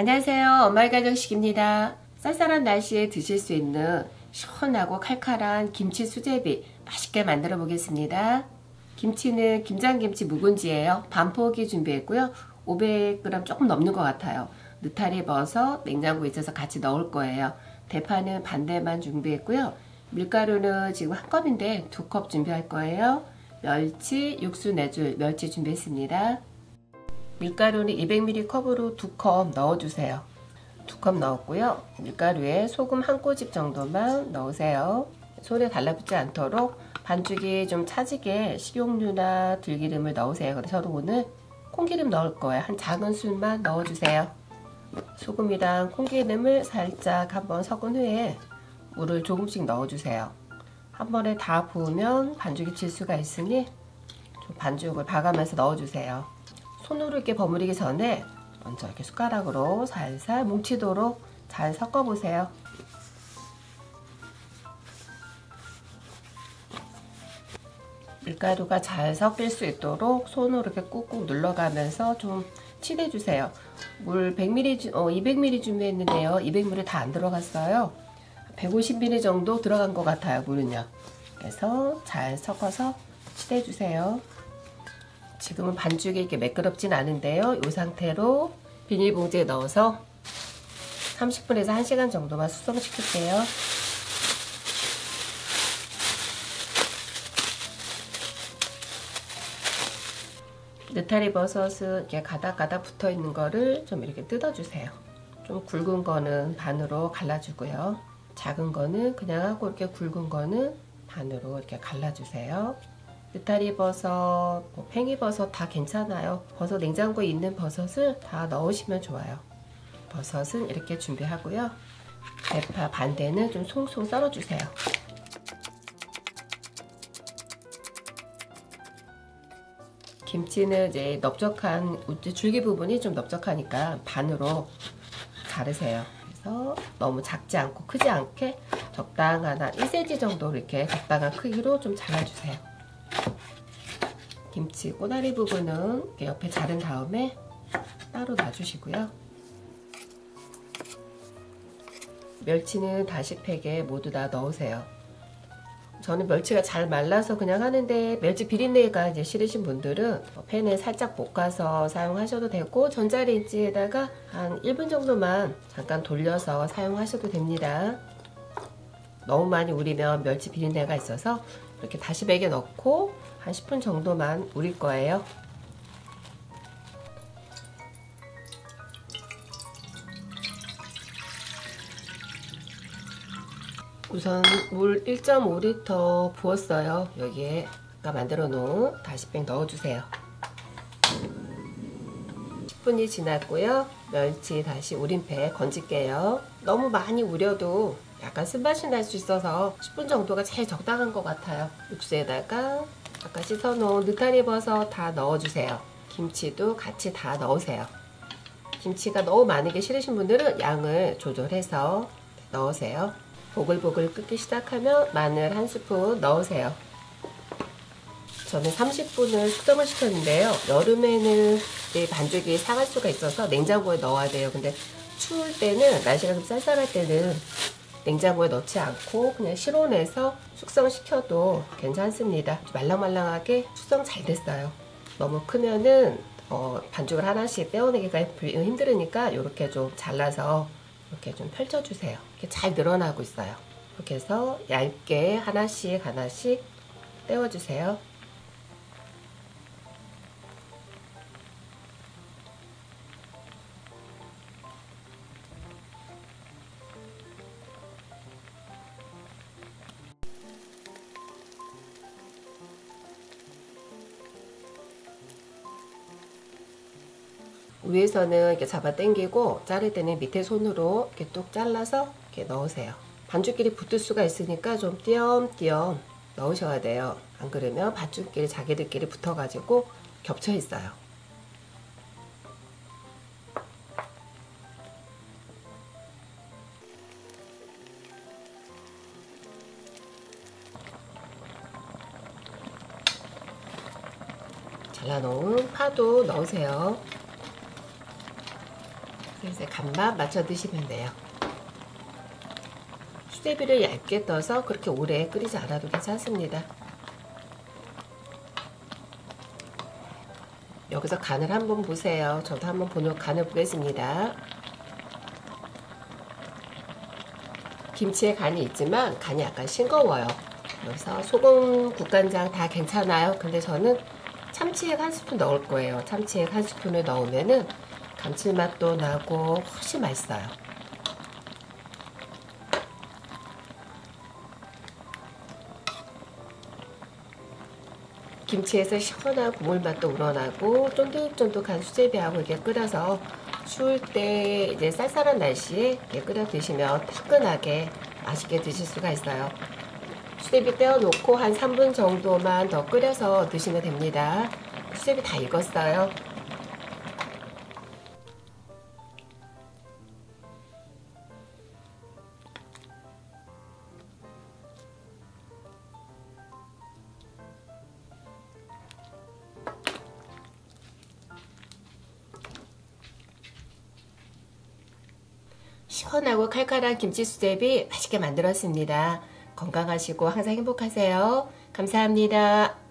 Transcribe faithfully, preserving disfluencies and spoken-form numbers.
안녕하세요. 엄마의 가정식입니다. 쌀쌀한 날씨에 드실 수 있는 시원하고 칼칼한 김치 수제비 맛있게 만들어 보겠습니다. 김치는 김장김치 묵은지예요. 반 포기 준비했고요. 오백 그램 조금 넘는 것 같아요. 느타리 버섯 냉장고에 있어서 같이 넣을 거예요. 대파는 반대만 준비했고요. 밀가루는 지금 한 컵인데 두 컵 준비할 거예요. 멸치, 육수 네 줄 멸치 준비했습니다. 밀가루는 이백 밀리리터 컵으로 두 컵 넣어주세요. 두 컵 넣었고요. 밀가루에 소금 한 꼬집 정도만 넣으세요. 손에 달라붙지 않도록 반죽이 좀 차지게 식용유나 들기름을 넣으세요. 근데 저도 오늘 콩기름 넣을 거예요. 한 작은 술만 넣어주세요. 소금이랑 콩기름을 살짝 한번 섞은 후에 물을 조금씩 넣어주세요. 한 번에 다 부으면 반죽이 질 수가 있으니 좀 반죽을 봐가면서 넣어주세요. 손으로 이렇게 버무리기 전에 먼저 이렇게 숟가락으로 살살 뭉치도록 잘 섞어보세요. 밀가루가 잘 섞일 수 있도록 손으로 이렇게 꾹꾹 눌러가면서 좀 칠해주세요. 물 백 밀리리터, 어, 이백 밀리리터 준비했는데요. 이백 밀리리터 다 안 들어갔어요. 백오십 밀리리터 정도 들어간 것 같아요, 물은요. 그래서 잘 섞어서 칠해주세요. 지금은 반죽이 이렇게 매끄럽진 않은데요. 이 상태로 비닐봉지에 넣어서 삼십 분에서 한 시간 정도만 숙성시킬게요. 느타리 버섯은 이렇게 가닥가닥 붙어 있는 거를 좀 이렇게 뜯어주세요. 좀 굵은 거는 반으로 갈라주고요. 작은 거는 그냥 하고 이렇게 굵은 거는 반으로 이렇게 갈라주세요. 느타리 버섯, 뭐 팽이버섯 다 괜찮아요. 버섯 냉장고에 있는 버섯을 다 넣으시면 좋아요. 버섯은 이렇게 준비하고요. 대파 반대는 좀 송송 썰어주세요. 김치는 이제 넓적한 줄기 부분이 좀 넓적하니까 반으로 자르세요. 그래서 너무 작지 않고 크지 않게 적당한 한 일 센티미터 정도 이렇게 적당한 크기로 좀 잘라주세요. 김치 꼬다리 부분은 이렇게 옆에 자른 다음에 따로 놔주시고요. 멸치는 다시팩에 모두 다 넣으세요. 저는 멸치가 잘 말라서 그냥 하는데 멸치 비린내가 이제 싫으신 분들은 팬에 살짝 볶아서 사용하셔도 되고 전자레인지에다가 한 일 분 정도만 잠깐 돌려서 사용하셔도 됩니다. 너무 많이 우리면 멸치 비린내가 있어서 이렇게 다시팩에 넣고 한 십 분 정도만 우릴 거예요. 우선 물 일 점 오 리터 부었어요. 여기에 아까 만들어 놓은 다시팩 넣어주세요. 십 분이 지났고요. 멸치 다시 우린팩 건질게요. 너무 많이 우려도 약간 쓴맛이 날 수 있어서 십 분 정도가 제일 적당한 것 같아요. 육수에다가 아까 씻어놓은 느타리 버섯 다 넣어주세요. 김치도 같이 다 넣으세요. 김치가 너무 많은 게 싫으신 분들은 양을 조절해서 넣으세요. 보글보글 끓기 시작하면 마늘 한 스푼 넣으세요. 저는 삼십 분을 숙성을 시켰는데요. 여름에는 반죽이 상할 수가 있어서 냉장고에 넣어야 돼요. 근데 추울 때는, 날씨가 좀 쌀쌀할 때는 냉장고에 넣지 않고 그냥 실온에서 숙성시켜도 괜찮습니다. 말랑말랑하게 숙성 잘 됐어요. 너무 크면은 어, 반죽을 하나씩 떼어내기가 힘들으니까 이렇게 좀 잘라서 이렇게 좀 펼쳐주세요. 이렇게 잘 늘어나고 있어요. 이렇게 해서 얇게 하나씩 하나씩 떼어주세요. 위에서는 이렇게 잡아당기고 자를 때는 밑에 손으로 이렇게 뚝 잘라서 이렇게 넣으세요. 반죽끼리 붙을 수가 있으니까 좀 띄엄띄엄 넣으셔야 돼요. 안 그러면 반죽끼리 자기들끼리 붙어가지고 겹쳐 있어요. 잘라놓은 파도 넣으세요. 그래서 간만 맞춰 드시면 돼요. 수제비를 얇게 떠서 그렇게 오래 끓이지 않아도 괜찮습니다. 여기서 간을 한번 보세요. 저도 한번 보는 간을 보겠습니다. 김치에 간이 있지만 간이 약간 싱거워요. 그래서 소금, 국간장 다 괜찮아요. 근데 저는 참치액 한 스푼 넣을 거예요. 참치액 한 스푼을 넣으면은 감칠맛도 나고 훨씬 맛있어요. 김치에서 시원한 국물맛도 우러나고 쫀득쫀득한 수제비하고 이렇게 끓여서 추울 때 이제 쌀쌀한 날씨에 끓여 드시면 따끈하게 맛있게 드실 수가 있어요. 수제비 떼어놓고 한 삼 분 정도만 더 끓여서 드시면 됩니다. 수제비 다 익었어요. 시원하고 칼칼한 김치 수제비 맛있게 만들었습니다. 건강하시고 항상 행복하세요. 감사합니다.